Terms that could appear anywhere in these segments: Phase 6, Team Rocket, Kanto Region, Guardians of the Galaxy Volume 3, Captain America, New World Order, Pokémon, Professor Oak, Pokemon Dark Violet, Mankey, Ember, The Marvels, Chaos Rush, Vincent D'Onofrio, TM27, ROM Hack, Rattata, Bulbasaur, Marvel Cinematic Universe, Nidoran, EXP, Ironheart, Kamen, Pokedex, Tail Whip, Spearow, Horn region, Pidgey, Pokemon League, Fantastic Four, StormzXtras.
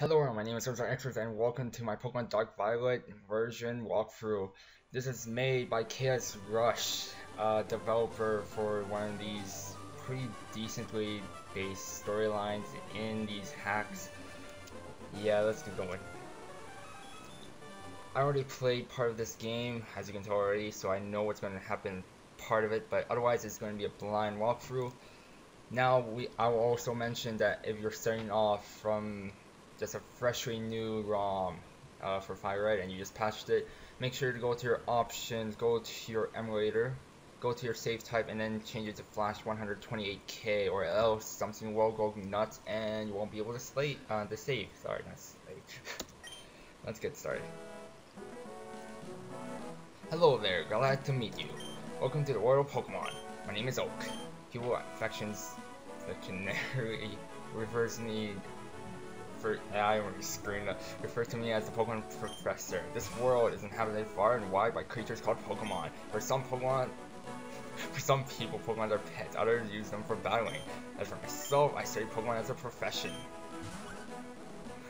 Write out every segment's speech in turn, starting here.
Hello everyone, my name is StormzXtras and welcome to my Pokemon Dark Violet version walkthrough. This is made by Chaos Rush, developer for one of these pretty decently based storylines in these hacks. Yeah, let's get going. I already played part of this game, as you can tell already, so I know what's going to happen part of it, but otherwise it's going to be a blind walkthrough. Now, I will also mention that if you're starting off from just a freshly new ROM for Fire Red and you just patched it, make sure to go to your options, go to your emulator, go to your save type, and then change it to flash 128K, or else something will go nuts and you won't be able to save. Sorry, not slate. Let's get started. Hello there, glad to meet you. Welcome to the world of Pokemon. My name is Oak. People with affections that can refer to me as the Pokemon Professor. This world is inhabited far and wide by creatures called Pokemon. For some people, Pokemon are pets. Others use them for battling. As for myself, I study Pokemon as a profession.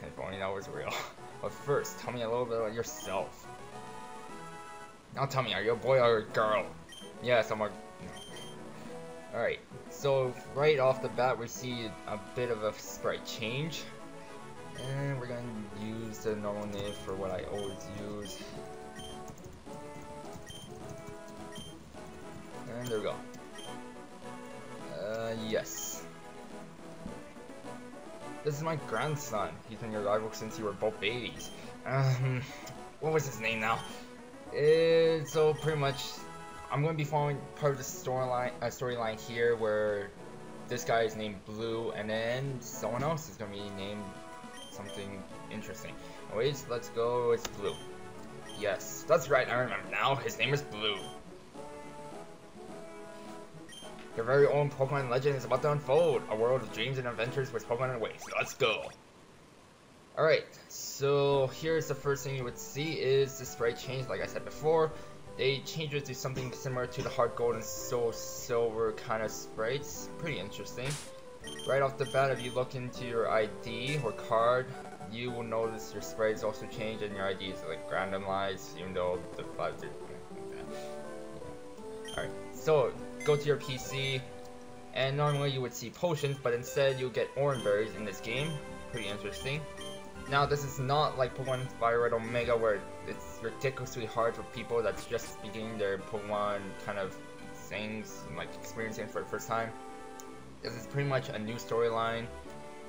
If only that was real. But first, tell me a little bit about yourself. Now tell me, are you a boy or a girl? Yes, I'm a... Alright, so right off the bat we see a bit of a sprite change. And we're gonna use the normal name for what I always use. And there we go. Yes. This is my grandson. He's been your rival since you were both babies. What was his name now? So pretty much, I'm gonna be following part of the storyline here where this guy is named Blue, and then someone else is gonna be named something interesting. Anyways, let's go. It's Blue. Yes, that's right. I remember now. His name is Blue. Your very own Pokemon legend is about to unfold. A world of dreams and adventures with Pokemon awaits. Let's go. All right. So here's the first thing you would see is the sprite change. Like I said before, they changed it to something similar to the Heart Gold and Soul Silver kind of sprites. Pretty interesting. Right off the bat, if you look into your ID or card, you will notice your sprite is also changed and your ID is like randomized, even though the vibes are like that. Alright, so go to your PC, and normally you would see potions, but instead you'll get orange berries in this game. Pretty interesting. Now, this is not like Pokemon Fire Red Omega, where it's ridiculously hard for people that's just beginning their Pokemon kind of things, and like experiencing it for the first time. This is pretty much a new storyline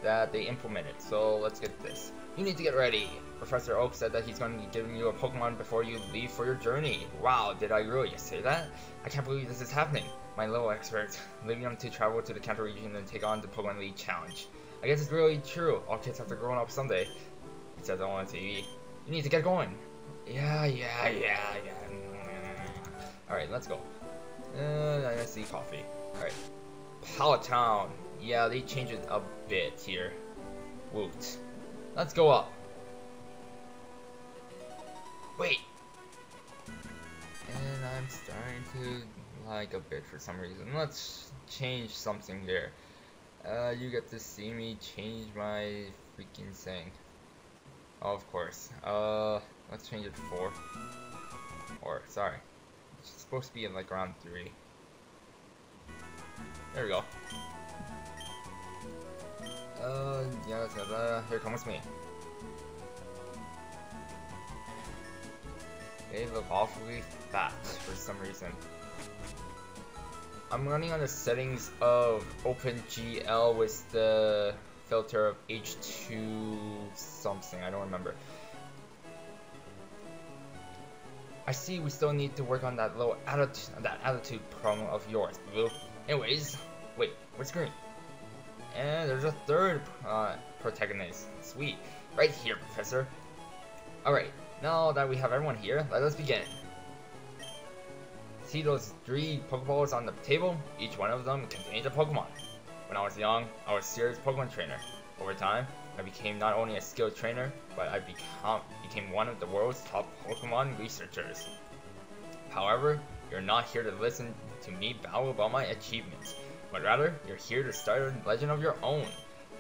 that they implemented, so let's get this. You need to get ready. Professor Oak said that he's going to be giving you a Pokemon before you leave for your journey. Wow, did I really say that? I can't believe this is happening. My little experts, leaving them to travel to the Kanto region and take on the Pokemon League challenge. I guess it's really true. All kids have to grow up someday. It says on TV. You need to get going. Yeah. Alright, let's go. I gotta see coffee. Alright. Pallet Town. Yeah, they changed it a bit here. Woot. Let's go up. Wait. And I'm starting to like a bit for some reason. Let's change something here. You get to see me change my freaking thing. Oh, of course. Let's change it to 4. Or, sorry. It's supposed to be in like round 3. There we go. Yeah, here comes me. They look awfully fat for some reason. I'm running on the settings of OpenGL with the filter of H2 something, I don't remember. I see we still need to work on that little attitude problem of yours, Blue. Anyways, wait, what's green? And there's a third protagonist. Sweet. Right here, Professor. Alright, now that we have everyone here, let us begin. See those 3 Pokeballs on the table? Each one of them contains a Pokemon. When I was young, I was a serious Pokemon trainer. Over time, I became not only a skilled trainer, but I became one of the world's top Pokemon researchers. However, you're not here to listen to me babble about my achievements, but rather, you're here to start a legend of your own.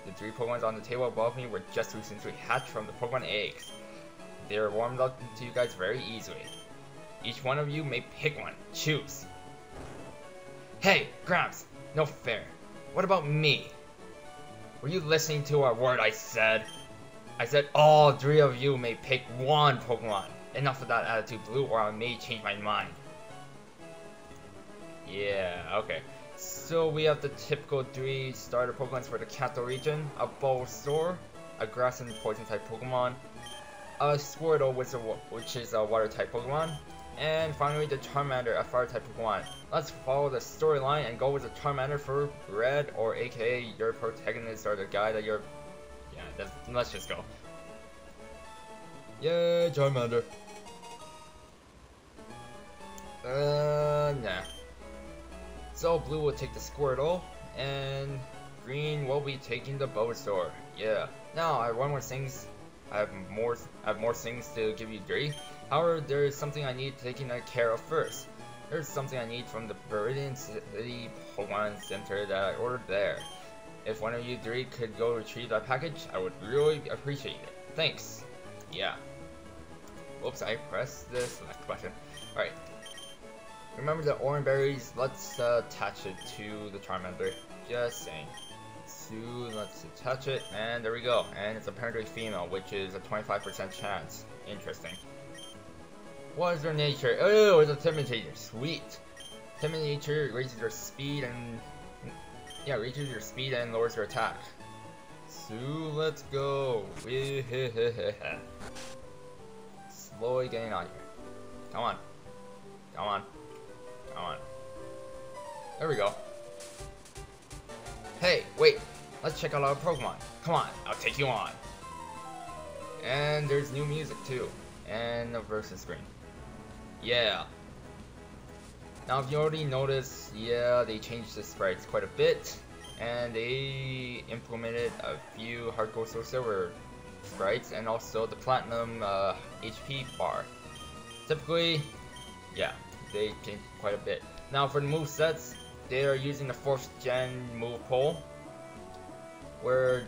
The three Pokemon on the table above me were just recently hatched from the Pokemon eggs. They are warmed up to you guys very easily. Each one of you may pick one. Choose. Hey, Gramps! No fair. What about me? Were you listening to a word I said? I said all three of you may pick one Pokemon. Enough of that attitude, Blue, or I may change my mind. Yeah, okay. So we have the typical three starter Pokemon for the Kanto region. A Bulbasaur, a grass and poison type Pokemon. A Squirtle, which is a water type Pokemon. And finally the Charmander, a fire type Pokemon. Let's follow the storyline and go with the Charmander for Red, or aka your protagonist, or the guy that you're... Yeah, let's just go. Yay, Charmander. Nah. So Blue will take the Squirtle, and Green will be taking the Bulbasaur. Yeah. Now I have one more thing. I have more things to give you three. However, there is something I need taking care of first. There's something I need from the Viridian City Pokemon Center that I ordered there. If one of you three could go retrieve that package, I would really appreciate it. Thanks. Yeah. Oops, I pressed the select button. Alright. Remember the orange berries? Let's attach it to the Charmander. Just saying. So let's attach it, and there we go. And it's apparently female, which is a 25% chance. Interesting. What is their nature? Oh, it's a Timidator. Sweet. Timidator raises your speed and lowers your attack. So let's go. Slowly getting out here. Come on. Come on. Come on. There we go. Hey, wait. Let's check out our Pokemon. Come on, I'll take you on. And there's new music too. And a versus screen. Yeah. Now if you already noticed, yeah, they changed the sprites quite a bit. And they implemented a few Heart Gold Soul Silver sprites, and also the Platinum HP bar. Typically, yeah, they changed quite a bit. Now for the movesets, they are using the 4th gen move pool. Where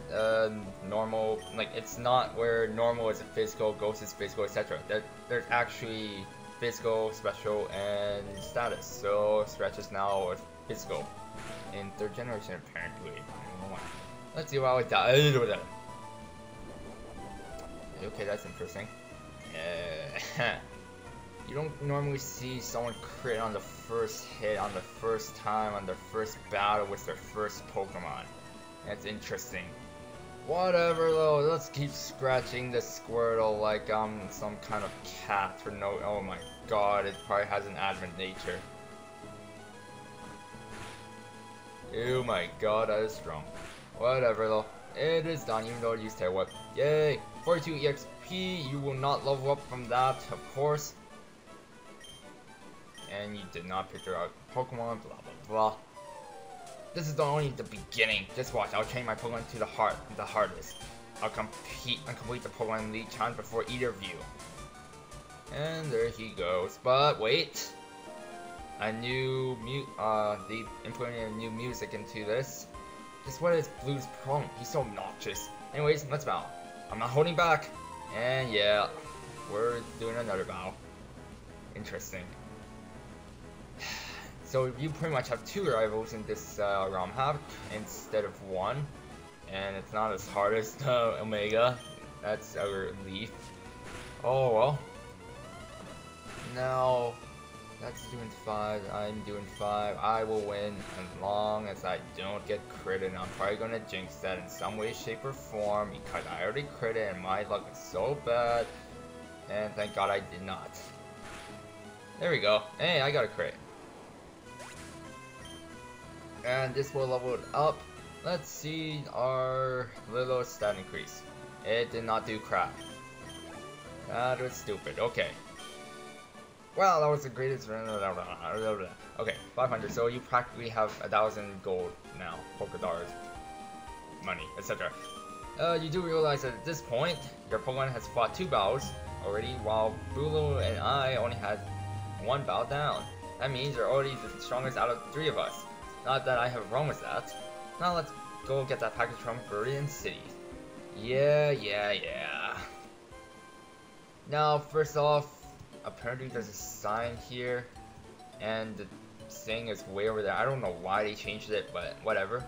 normal, like, it's not where normal is a physical, ghost is physical, etc. There's actually physical, special, and status. So Stretch is now physical in 3rd generation apparently. Let's see how it does. Okay, that's interesting. You don't normally see someone crit on the first hit, on the first time, on their first battle with their first Pokemon. That's interesting. Whatever though, let's keep scratching the Squirtle like I'm some kind of cat for no- oh my god, it probably has an advent nature. Oh my god, that is strong. Whatever though, it is done even though I used Tail Whip. Yay! 42 EXP, you will not level up from that, of course. And you did not pick your Pokemon, blah blah blah. This is only the beginning. Just watch. I'll change my Pokemon to the hardest. I'll complete the Pokemon League challenge before either of you. And there he goes. But wait, they implemented new music into this. Just what is Blue's problem? He's so obnoxious. Anyways, let's bow. I'm not holding back. And yeah, we're doing another bow. Interesting. So you pretty much have two rivals in this ROM hack instead of one, and it's not as hard as the Omega. That's a relief. Oh well. Now, that's doing 5. I'm doing 5. I will win as long as I don't get critted. I'm probably gonna jinx that in some way, shape, or form because I already critted and my luck is so bad. And thank God I did not. There we go. Hey, I got a crit. And this will level it up. Let's see our little stat increase. It did not do crap. That was stupid. Okay. Well, that was the greatest. Okay, 500. So you practically have 1,000 gold now, poker dollars, money, etc. You do realize that at this point, your Pokemon has fought 2 battles already, while Bulu and I only had 1 battle down. That means you're already the strongest out of 3 of us. Not that I have a problem with that. Now let's go get that package from Viridian City. Yeah. Now, first off, apparently there's a sign here, and the thing is way over there. I don't know why they changed it, but whatever.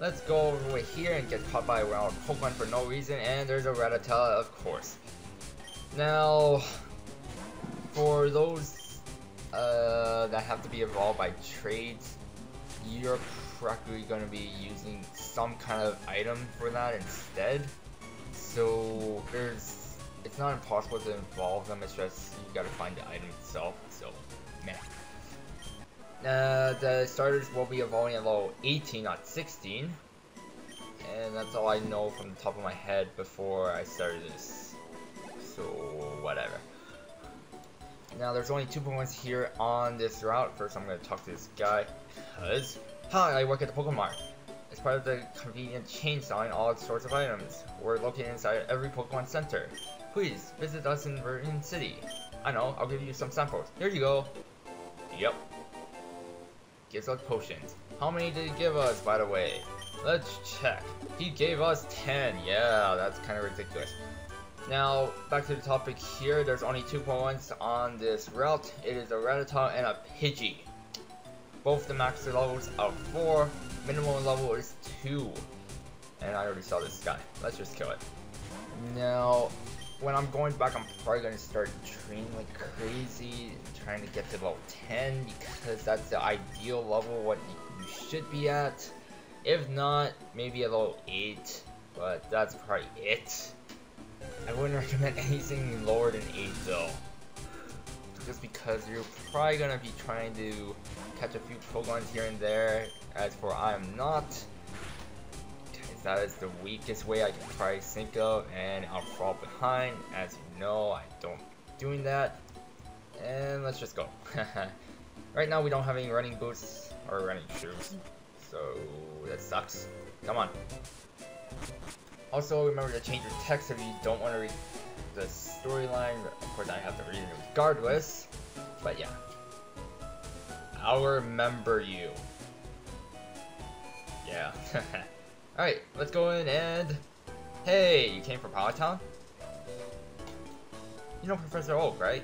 Let's go over here and get caught by our Pokemon for no reason, and there's a Rattata, of course. Now, for those that have to be evolved by trades, you're probably going to be using some kind of item for that instead. So it's not impossible to evolve them, it's just you got to find the item itself, so meh. The starters will be evolving at level 18, not 16. And that's all I know from the top of my head before I started this. So, whatever. Now, there's only two Pokemon here on this route. First, I'm going to talk to this guy. Because, hi, I work at the Pokemon Mart. As part of the convenient chain selling all sorts of items. We're located inside every Pokemon Center. Please, visit us in Viridian City. I know, I'll give you some samples. Here you go. Yep. Gives us potions. How many did he give us, by the way? Let's check. He gave us 10. Yeah, that's kind of ridiculous. Now, back to the topic here. There's only two Pokemon on this route. It is a Rattata and a Pidgey. Both the max levels are 4. Minimum level is 2. And I already saw this guy. Let's just kill it. Now, when I'm going back, I'm probably going to start training like crazy, trying to get to level 10, because that's the ideal level what you should be at. If not, maybe a level 8, but that's probably it. I wouldn't recommend anything lower than 8 though, just because you're probably going to be trying to catch a few Pokemon here and there. As for I am not. That is the weakest way I can probably think of, and I'll fall behind. As you know, I don't like doing that. And let's just go. Right now we don't have any running boots or running shoes, so that sucks. Come on. Also, remember to change your text if you don't want to read the storyline. Of course, I have to read it regardless, but yeah, I'll remember you. Yeah. Alright, let's go in and... Hey, you came from Pallet Town? You know Professor Oak, right?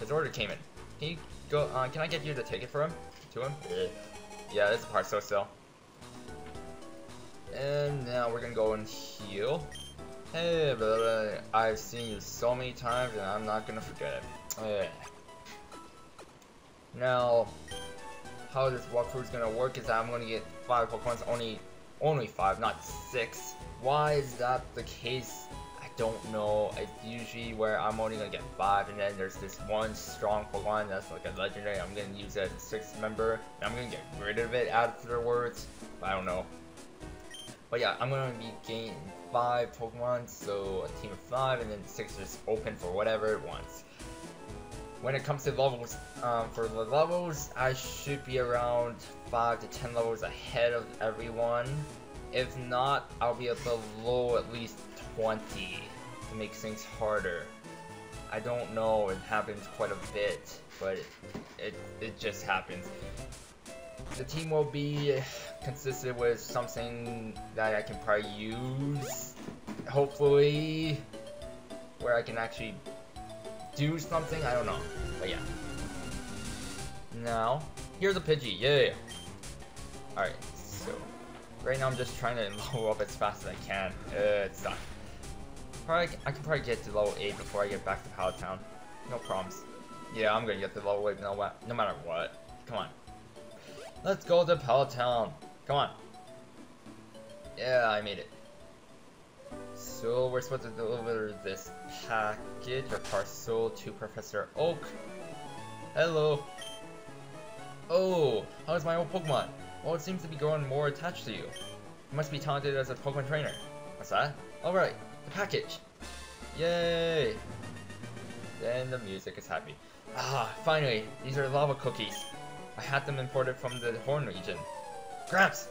His order came in. Can you go, can I get you the ticket for him? To him? Yeah, this part's so still. And now we're gonna go and heal. Hey, brother, I've seen you so many times and I'm not gonna forget it. Now, how this walkthrough is gonna work is that I'm gonna get 5 Pokemon only 5, not 6. Why is that the case? I don't know. It's usually where I'm only gonna get 5, and then there's this one strong Pokemon that's like a legendary. I'm gonna use it as a 6th member, and I'm gonna get rid of it afterwards. I don't know. But yeah, I'm gonna be gaining 5 Pokemon, so a team of 5, and then 6 is open for whatever it wants. When it comes to levels, for the levels, I should be around 5 to 10 levels ahead of everyone. If not, I'll be below at least 20 to make things harder. I don't know, it happens quite a bit, but it just happens. The team will be consistent with something that I can probably use, hopefully, where I can actually do something. I don't know, but yeah. Now, here's a Pidgey, yeah. Alright, so right now I'm just trying to level up as fast as I can. It sucks. I can probably get to level 8 before I get back to Pallet Town. No problems. Yeah, I'm gonna get to level 8 no matter what. Come on. Let's go to Pallet Town. Come on. Yeah, I made it. So we're supposed to deliver this package or parcel to Professor Oak. Hello. Oh, how is my old Pokemon? Well, it seems to be growing more attached to you. You must be talented as a Pokemon trainer. What's that? Alright, the package! Yay! Then the music is happy. Ah, finally, these are lava cookies. I had them imported from the Horn region. Gramps!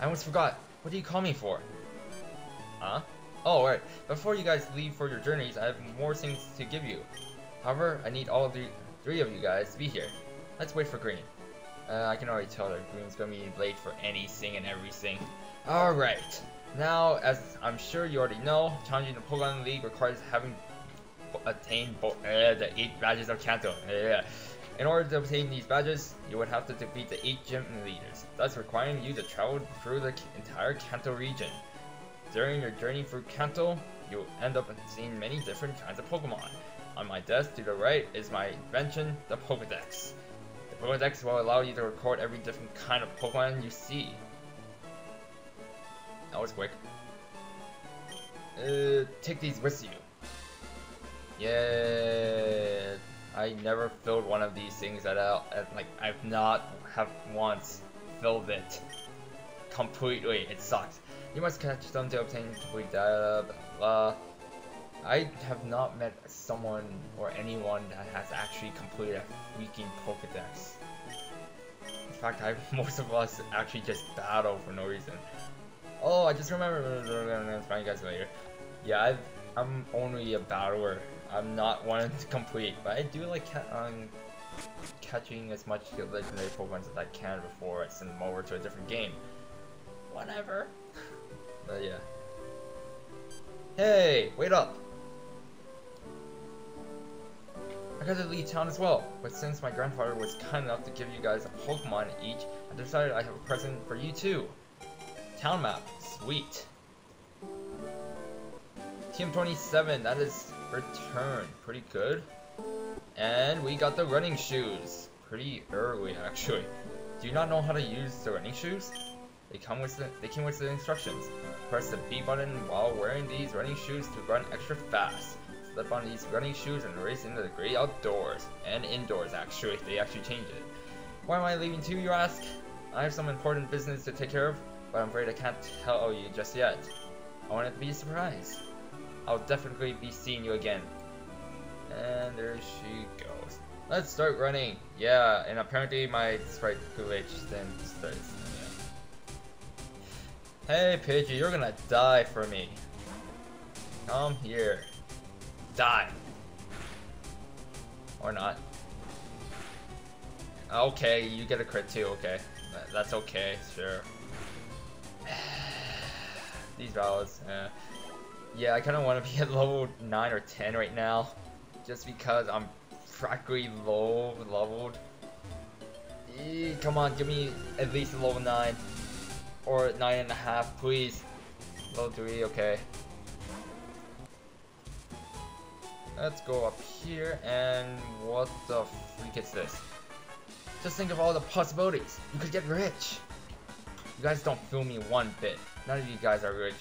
I almost forgot. What do you call me for? Huh? Oh, right. Before you guys leave for your journeys, I have more things to give you. However, I need all the 3 of you guys to be here. Let's wait for Green. I can already tell that Green's gonna be late for anything and everything. Alright, now, as I'm sure you already know, challenging the Pokemon League requires having attained the 8 badges of Kanto. In order to obtain these badges, you would have to defeat the 8 gym leaders, thus requiring you to travel through the entire Kanto region. During your journey through Kanto, you'll end up seeing many different kinds of Pokemon. On my desk to the right is my invention, the Pokedex. The Pokedex will allow you to record every different kind of Pokemon you see. That was quick. Take these with you. Yeah, I never filled one of these things at all. Like, I've not have once filled it completely. It sucks. You must catch them to obtain complete data, blah, blah. I have not met someone or anyone that has actually completed a freaking Pokedex. In fact, most of us actually just battle for no reason. Oh, I just remember. I'll find you guys later. Yeah, I'm only a battler. I'm not one to complete, but I do like catching as much legendary Pokemon as I can before I send them over to a different game. Whatever. But yeah. Hey, wait up! I got to leave town as well, but since my grandfather was kind enough to give you guys a Pokemon each, I decided I have a present for you too. Town map, sweet. TM27, that is return, pretty good. And we got the running shoes, pretty early actually. Do you not know how to use the running shoes? They came with the instructions. Press the B button while wearing these running shoes to run extra fast. Slip on these running shoes and race into the great outdoors. And indoors actually, they actually changed it. Why am I leaving too, you ask? I have some important business to take care of, but I'm afraid I can't tell you just yet. I want it to be a surprise. I'll definitely be seeing you again. And there she goes. Let's start running. Yeah, and apparently my sprite glitched then starts. Hey Pidgey, you're gonna die for me. Come here. Die. Or not. Okay, you get a crit too, okay. That's okay, sure. These battles, yeah, I kinda wanna be at level 9 or 10 right now. Just because I'm practically low leveled. Come on, give me at least a level 9. Or 9.5, please. Level 3, okay. Let's go up here, and what the freak is this? Just think of all the possibilities. You could get rich. You guys don't feel me one bit. None of you guys are rich.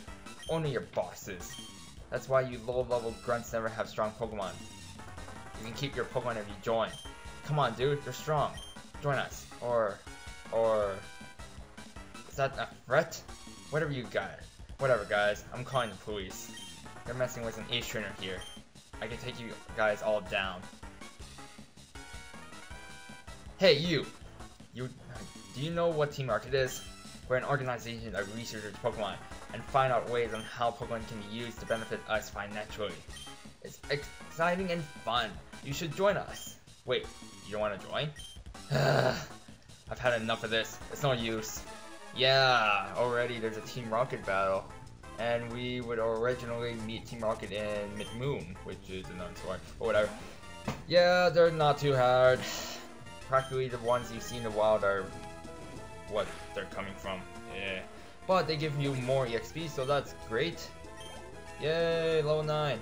Only your bosses. That's why you low-level grunts never have strong Pokemon. You can keep your Pokemon if you join. Come on, dude, you're strong. Join us, or. Is that a threat? Whatever you got. Whatever guys, I'm calling the police. They're messing with an ace trainer here. I can take you guys all down. Hey you! Do you know what Team Rocket is? We're an organization that researches Pokemon and find out ways on how Pokemon can be used to benefit us financially. It's exciting and fun. You should join us. Wait, you don't want to join? I've had enough of this. It's no use. Yeah, already there's a Team Rocket battle, and we would originally meet Team Rocket in Mid-Moon, which is another story, or whatever. Yeah, they're not too hard. Practically the ones you see in the wild are what they're coming from. Yeah, but they give you more EXP, so that's great. Yay, level 9.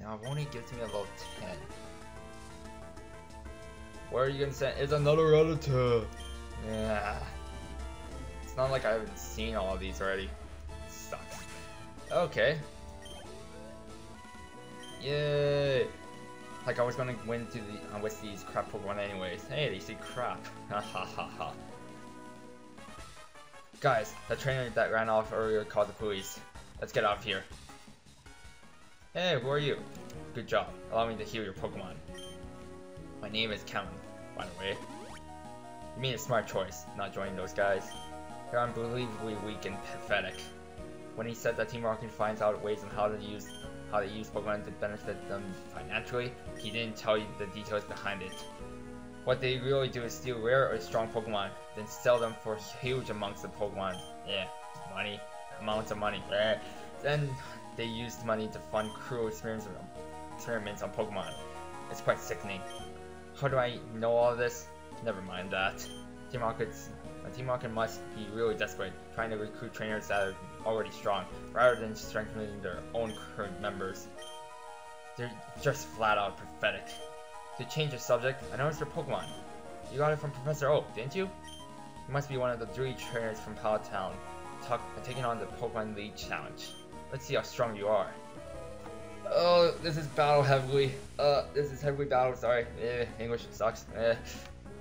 Now it only gives me a level 10. Where are you gonna send? It's another Rattata. Yeah. It's not like I haven't seen all of these already. It sucks. Okay. Yay! Like I was gonna win to the with these crap Pokemon anyways. Hey, they say crap. Ha ha ha ha. Guys, the trainer that ran off earlier called the police. Let's get out of here. Hey, who are you? Good job. Allow me to heal your Pokemon. My name is Cam, by the way. You made a smart choice, not joining those guys. They're unbelievably weak and pathetic. When he said that Team Rocket finds out ways on how to use Pokemon to benefit them financially, he didn't tell you the details behind it. What they really do is steal rare or strong Pokemon, then sell them for huge amounts of Pokemon. Yeah, money. Amounts of money. Yeah. Then they used money to fund cruel experiments on Pokemon. It's quite sickening. How do I know all this? Never mind that. Team Rocket must be really desperate, trying to recruit trainers that are already strong, rather than strengthening their own current members. They're just flat out pathetic. To change the subject, I noticed your Pokemon. You got it from Professor Oak, didn't you? You must be one of the three trainers from Pallet Town, taking on the Pokemon League challenge. Let's see how strong you are. Oh, this is battle heavily. This is heavily battle, sorry. English sucks.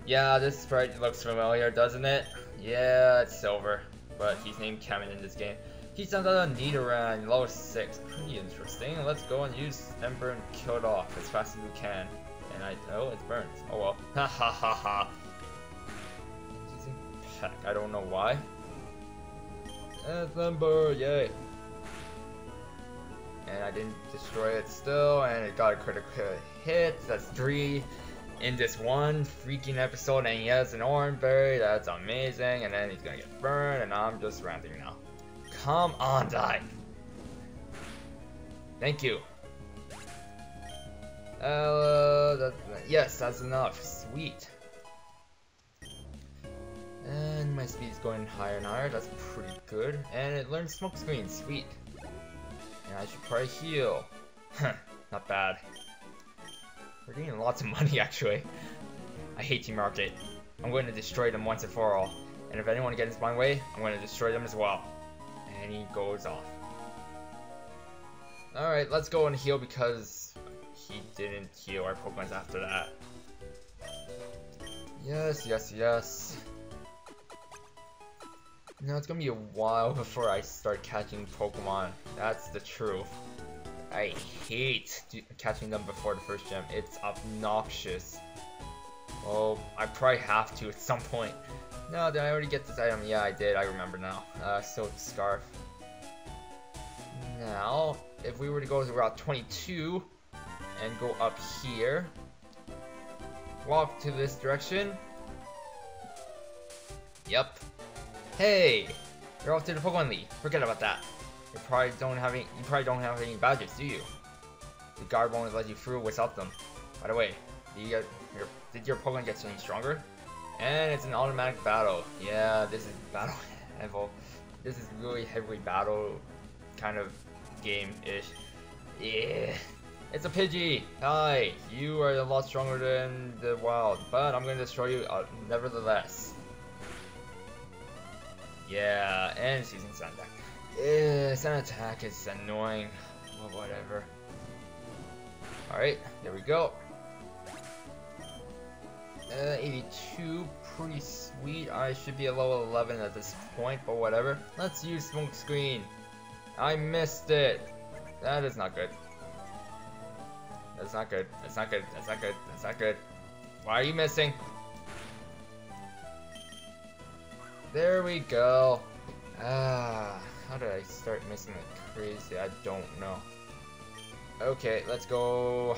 Yeah, this sprite looks familiar, doesn't it? Yeah, it's Silver, but he's named Kamen in this game. He sends out a Nidoran, level 6. Pretty interesting. Let's go and use Ember and kill it off as fast as we can. And oh, it burns. Oh well. Ha ha ha ha. Using Peck, I don't know why. It's Ember, yay. And I didn't destroy it still, and it got a critical hit. That's 3. In this one freaking episode, and he has an orange berry, that's amazing, and then he's gonna get burned, and I'm just ranting now. Come on, die! Thank you. Yes, that's enough. Sweet. And my speed is going higher and higher, that's pretty good. And it learned Smoke Screen, sweet. And I should probably heal. Not bad. We're getting lots of money, actually. I hate Team Rocket. I'm going to destroy them once and for all. And if anyone gets my way, I'm going to destroy them as well. And he goes off. Alright, let's go and heal because he didn't heal our Pokemon after that. Yes, yes, yes. Now it's going to be a while before I start catching Pokemon. That's the truth. I hate catching them before the first gym. It's obnoxious. Oh, I probably have to at some point. No, did I already get this item? Yeah, I did. I remember now. Silk Scarf. Now, if we were to go to Route 22 and go up here, walk to this direction. Yep. Hey, you're off to the Pokemon League. Forget about that. You probably don't have any badges, do you? The guard won't let you through without them. By the way, did your Pokemon get any stronger? And it's an automatic battle. Yeah, this is battle level. This is really heavily battle kind of game-ish. Yeah, it's a Pidgey. Hi, you are a lot stronger than the wild, but I'm going to destroy you nevertheless. Yeah, and it's using Sand Attack. Sand Attack is annoying, well, whatever. Alright, there we go. 82, pretty sweet. I should be a level 11 at this point, but whatever. Let's use Smoke Screen. I missed it. That is not good. That's not good. That's not good. That's not good. That's not good. Why are you missing? There we go. Ah. How did I start missing it crazy? I don't know. Okay, let's go.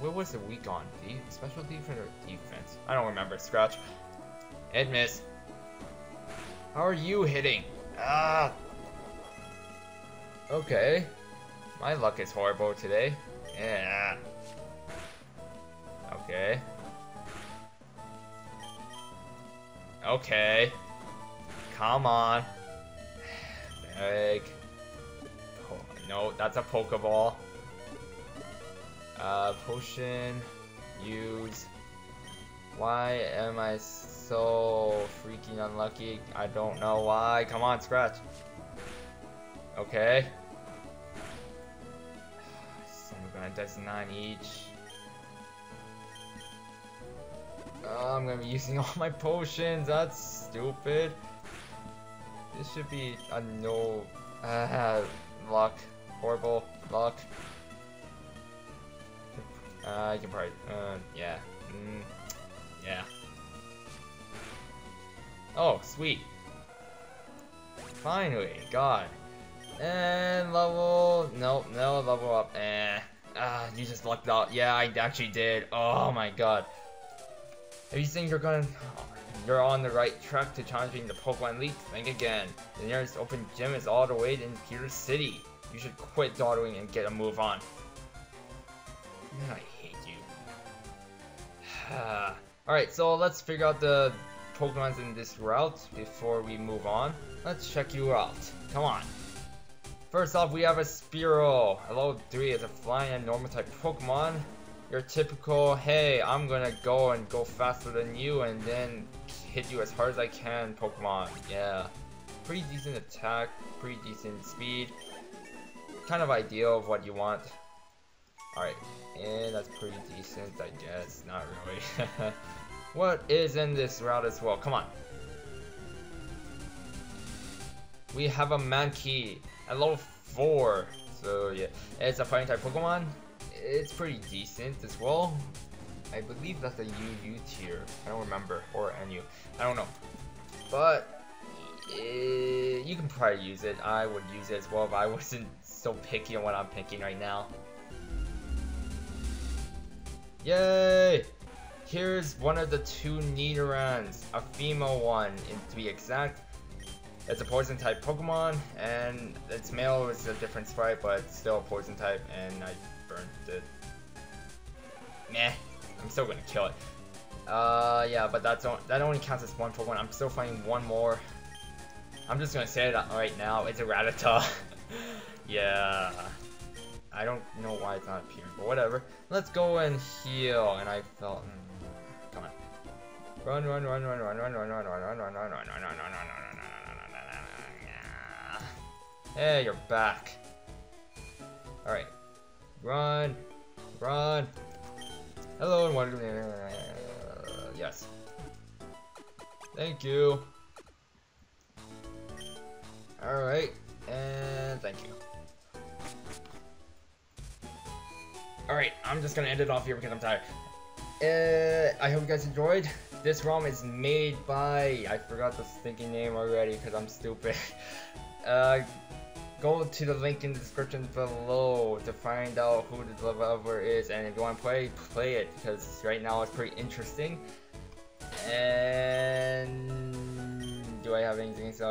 What was the weak on? The special defense or defense? I don't remember. Scratch. Hit miss. How are you hitting? Ah. Okay. My luck is horrible today. Yeah. Okay. Okay. Come on. Egg. Oh, no, that's a Pokeball. Potion. Use. Why am I so freaking unlucky? I don't know why. Come on, Scratch. Okay. So I'm gonna test 9 each. I'm gonna be using all my potions. That's stupid. This should be a no luck, horrible luck. I can probably, yeah, yeah. Oh, sweet! Finally, God. And level, no, level up. You just lucked out. Yeah, I actually did. Oh my God. If you think you're on the right track to challenging the Pokemon League, think again. The nearest open gym is all the way in Pewter City. You should quit dawdling and get a move on. Man, I hate you. Alright, so let's figure out the Pokemons in this route before we move on. Let's check you out. Come on. First off, we have a Spearow. At level 3 is a flying and normal type Pokemon. Your typical, hey, I'm gonna go and go faster than you and then hit you as hard as I can Pokemon. Yeah. Pretty decent attack, pretty decent speed. Kind of ideal of what you want. Alright, and that's pretty decent, I guess. Not really. What is in this route as well? Come on. We have a Mankey at level 4. So yeah, it's a fighting type Pokemon. It's pretty decent as well. I believe that's a UU tier. I don't remember, or NU. I don't know. But you can probably use it. I would use it as well if I wasn't so picky on what I'm picking right now. Yay! Here's one of the two Nidorans, a female one to be exact. It's a poison type Pokemon, and its male is a different sprite, but it's still a poison type, and I burnt it. Meh, I'm still gonna kill it. Yeah, but that only counts as one Pokemon. I'm still finding one more. I'm just gonna say it right now, it's a Rattata. Yeah. I don't know why it's not appearing, but whatever. Let's go and heal, and I felt... Come on. Run, run, run, run, run, run, run, run, run, run, run, run, run, run, hey, you're back. Alright. Run. Run. Hello and what... Yes. Thank you. Alright. And thank you. Alright, I'm just gonna end it off here because I'm tired. I hope you guys enjoyed. This ROM is made by... I forgot the stinking name already because I'm stupid. Go to the link in the description below to find out who the developer is. And if you want to play it because right now it's pretty interesting. And... do I have anything? So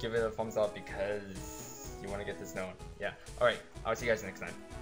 give it a thumbs up because you want to get this known. Yeah. Alright, I'll see you guys next time.